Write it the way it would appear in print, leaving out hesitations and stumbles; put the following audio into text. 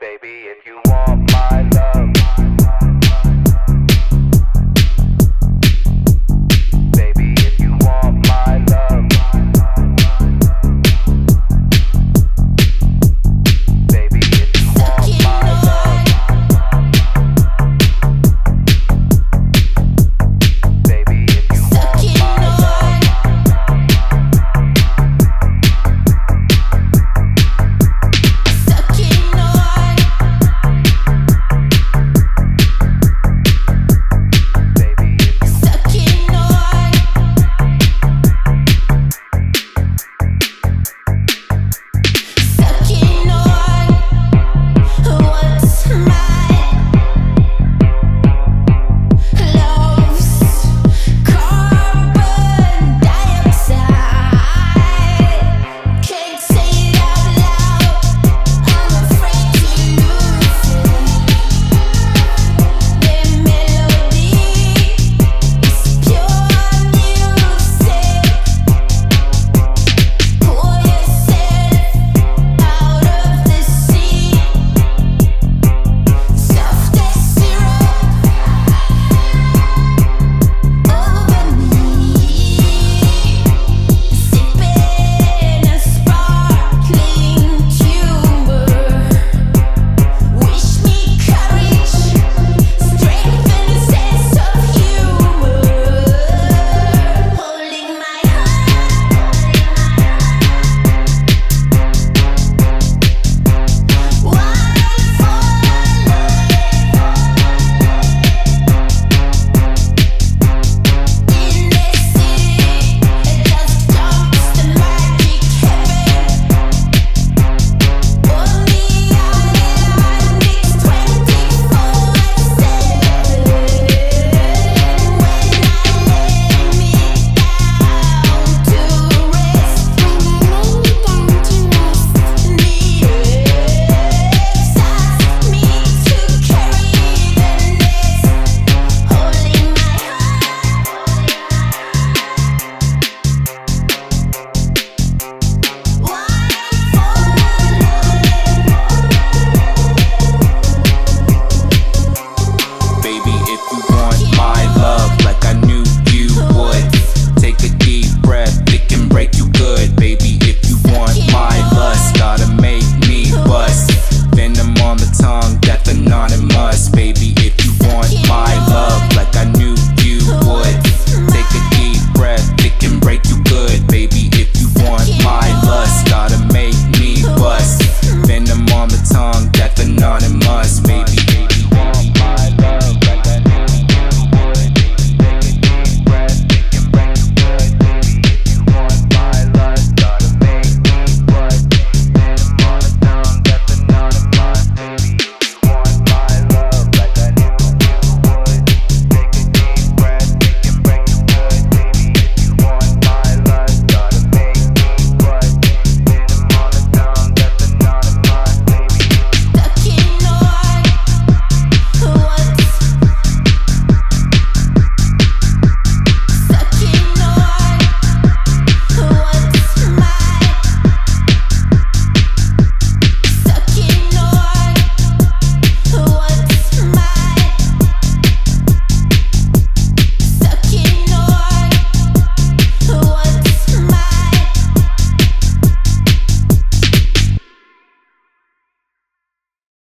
Baby, if you want my love.